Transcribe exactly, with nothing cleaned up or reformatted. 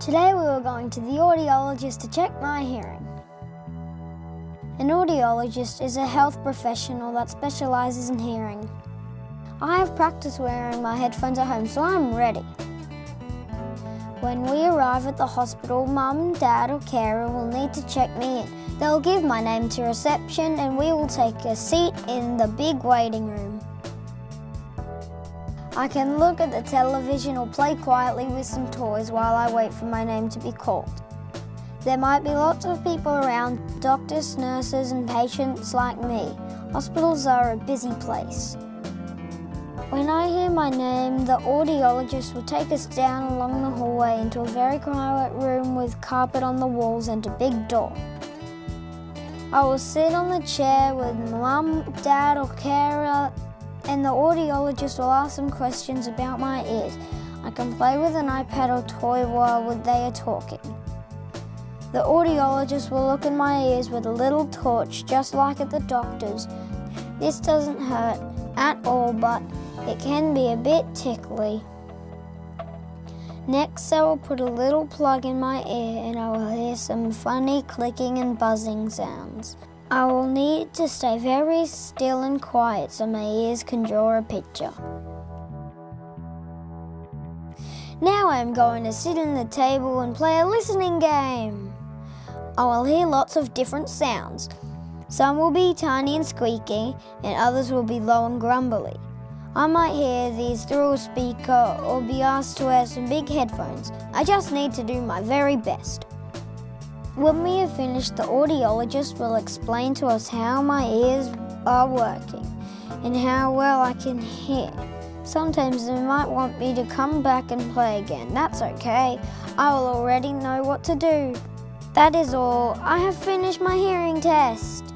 Today we were going to the audiologist to check my hearing. An audiologist is a health professional that specialises in hearing. I have practice wearing my headphones at home, so I'm ready. When we arrive at the hospital, Mum, Dad or carer will need to check me in. They'll give my name to reception and we will take a seat in the big waiting room. I can look at the television or play quietly with some toys while I wait for my name to be called. There might be lots of people around, doctors, nurses and patients like me. Hospitals are a busy place. When I hear my name, the audiologist will take us down along the hallway into a very quiet room with carpet on the walls and a big door. I will sit on the chair with Mum, Dad or carer, and the audiologist will ask some questions about my ears. I can play with an iPad or toy while they are talking. The audiologist will look in my ears with a little torch, just like at the doctor's. This doesn't hurt at all, but it can be a bit tickly. Next, I will put a little plug in my ear and I will hear some funny clicking and buzzing sounds. I will need to stay very still and quiet so my ears can draw a picture. Now I am going to sit in the table and play a listening game. I will hear lots of different sounds. Some will be tiny and squeaky and others will be low and grumbly. I might hear these through a speaker or be asked to wear some big headphones. I just need to do my very best. When we have finished, the audiologist will explain to us how my ears are working and how well I can hear. Sometimes they might want me to come back and play again. That's okay. I will already know what to do. That is all. I have finished my hearing test.